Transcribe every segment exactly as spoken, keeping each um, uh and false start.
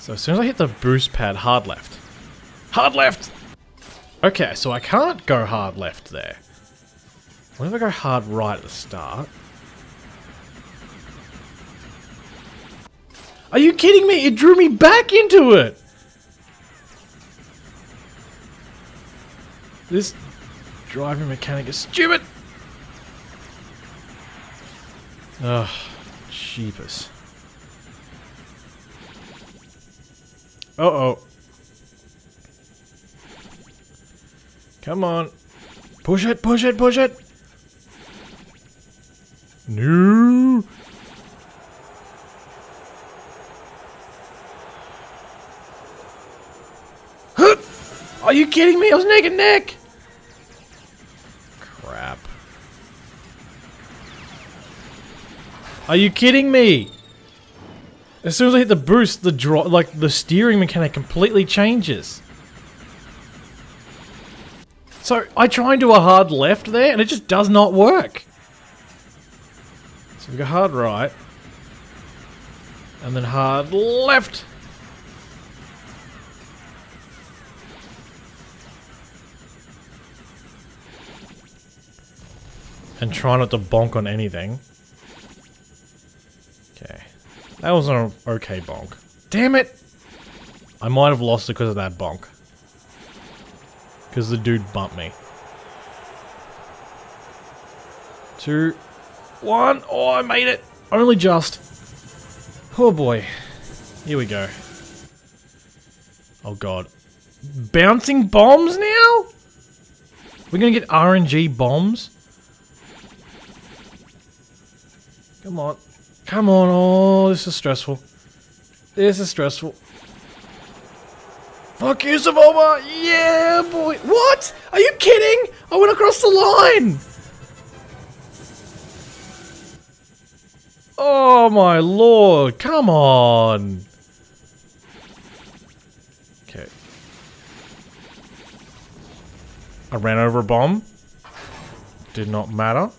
So as soon as I hit the boost pad, hard left. Hard left! Okay, so I can't go hard left there. What if I go hard right at the start? Are you kidding me? It drew me back into it! This driving mechanic is stupid! Ugh, jeepers. Uh-oh. Come on. Push it, push it, push it! No! Are you kidding me? I was neck and neck! Crap. Are you kidding me? As soon as I hit the boost, the draw, like the steering mechanic completely changes. So I try and do a hard left there and it just does not work. So we go hard right. And then hard left. And try not to bonk on anything. Okay. That was an okay bonk. Damn it! I might have lost it because of that bonk. Because the dude bumped me. Two. One. Oh, I made it! Only just. Oh boy. Here we go. Oh god. Bouncing bombs now? We're gonna get R N G bombs? Come on. Come on. Oh, this is stressful. This is stressful. Fuck you, Saboma! Yeah, boy! What? Are you kidding? I went across the line! Oh, my lord. Come on. Okay. I ran over a bomb. Did not matter.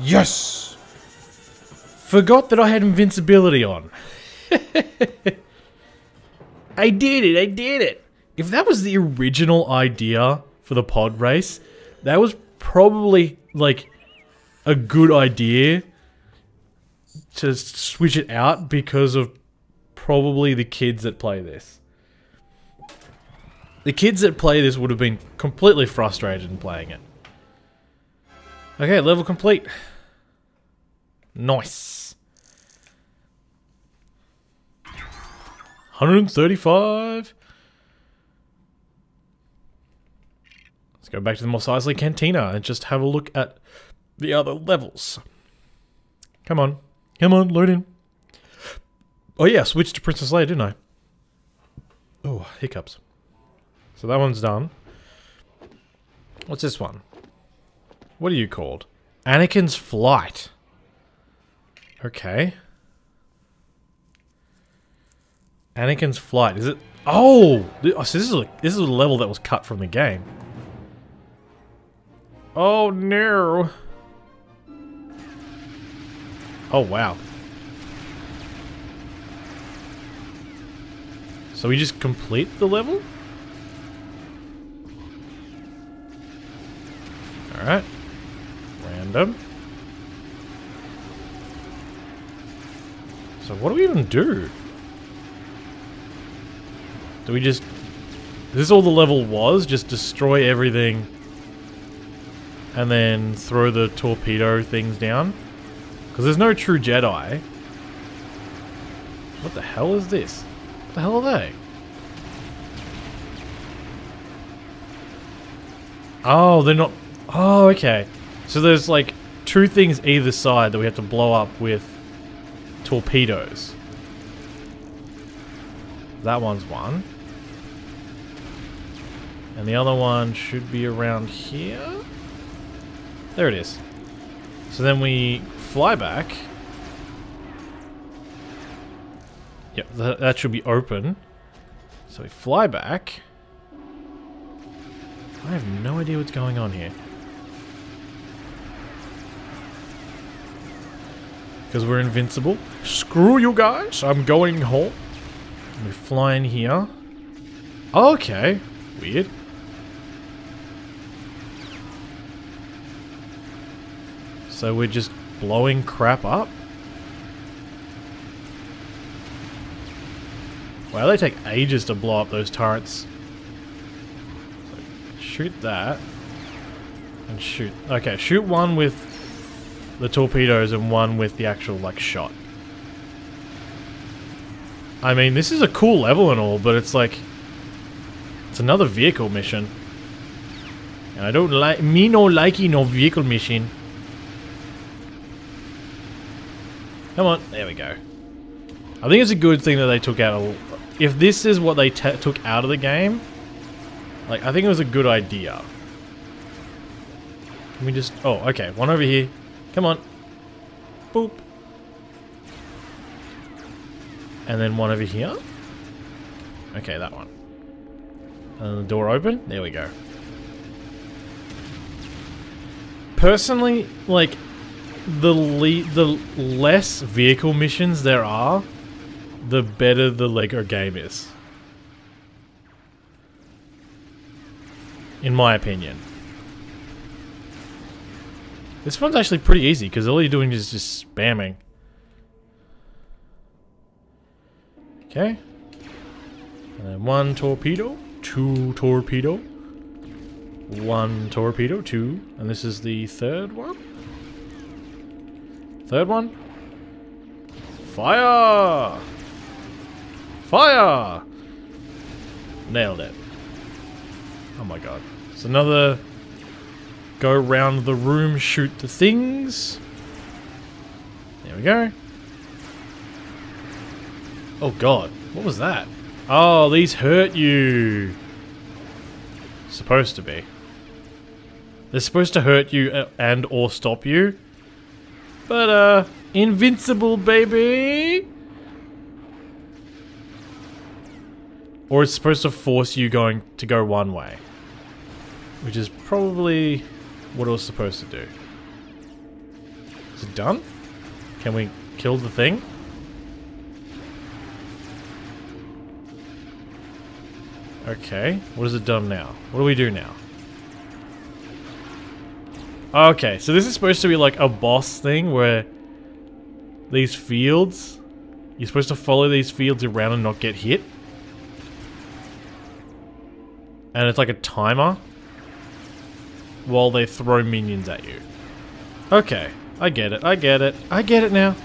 Yes! Forgot that I had invincibility on. I did it, I did it! If that was the original idea for the pod race, that was probably, like, a good idea to switch it out because of probably the kids that play this. The kids that play this would have been completely frustrated in playing it. Okay, level complete. Nice. one hundred thirty-five. Let's go back to the Mos Eisley Cantina and just have a look at the other levels. Come on. Come on, load in. Oh yeah, I switched to Princess Leia, didn't I? Oh, hiccups. So that one's done. What's this one? What are you called? Anakin's flight. Okay. Anakin's flight. Is it? Oh, so this is a, this is a level that was cut from the game. Oh no. Oh wow. So we just complete the level? All right. Random. So what do we even do? Do we just... Is this all the level was? Just destroy everything and then throw the torpedo things down? Because there's no true Jedi. What the hell is this? What the hell are they? Oh, they're not... Oh, okay. So there's like two things either side that we have to blow up with torpedoes. That one's one. And the other one should be around here. There it is. So then we fly back. Yep, th that should be open. So we fly back. I have no idea what's going on here. because we're invincible. Screw you guys, I'm going home. We fly in here. Okay, weird. So we're just blowing crap up? Wow, they take ages to blow up those turrets. So shoot that. And shoot. Okay, shoot one with the torpedoes and one with the actual, like, shot. I mean, this is a cool level and all, but it's like... It's another vehicle mission. And I don't like... Me no likey no vehicle mission. Come on, there we go. I think it's a good thing that they took out a... If this is what they t took out of the game, like, I think it was a good idea. Can we just... Oh, okay, one over here. Come on. Boop. And then one over here. Okay, that one. And the door open. There we go. Personally, like... The le the less vehicle missions there are, the better the LEGO game is. In my opinion. This one's actually pretty easy, because all you're doing is just spamming. Okay. And then one torpedo, two torpedo, one torpedo, two, and this is the third one. Third one. Fire! Fire! Nailed it. Oh my god. It's another go round the room, shoot the things. There we go. Oh god. What was that? Oh, these hurt you. Supposed to be. They're supposed to hurt you and or stop you. But, uh, invincible, baby! Or it's supposed to force you going to go one way. Which is probably what it was supposed to do. Is it done? Can we kill the thing? Okay, what has it done now? What do we do now? Okay, so this is supposed to be like a boss thing where these fields, you're supposed to follow these fields around and not get hit. And it's like a timer while they throw minions at you. Okay, I get it, I get it, I get it now.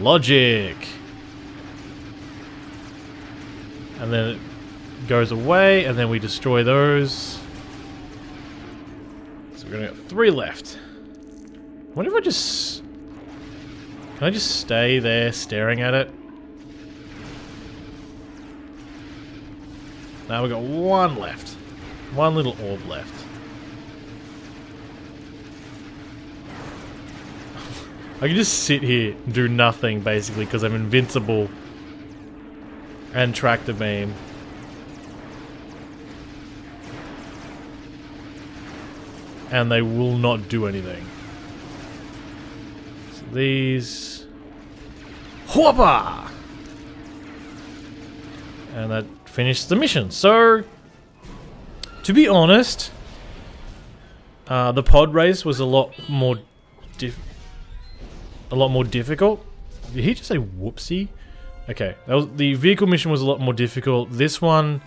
Logic. And then it goes away and then we destroy those. We're gonna get three left. What if I just... Can I just stay there staring at it? Now we got one left. One little orb left. I can just sit here and do nothing basically because I'm invincible. And tractor beam. And they will not do anything. So these... Whoppa! And that finished the mission. So, to be honest, uh, the pod race was a lot more diff... A lot more difficult. Did he just say whoopsie? Okay, that was, the vehicle mission was a lot more difficult. This one...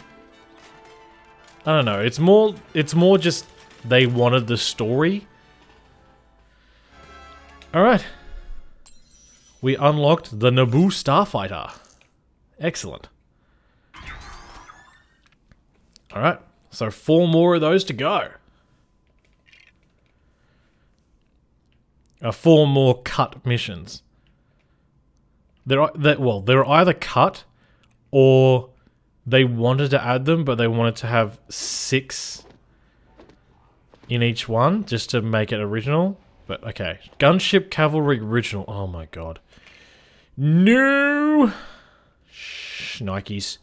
I don't know, it's more... It's more just... They wanted the story. Alright. We unlocked the Naboo Starfighter. Excellent. Alright. So four more of those to go. Uh, four more cut missions. They're, they're, well, they're either cut or they wanted to add them, but they wanted to have six... in each one, just to make it original. But, okay. Gunship Cavalry Original. Oh my god. No! Shnikes.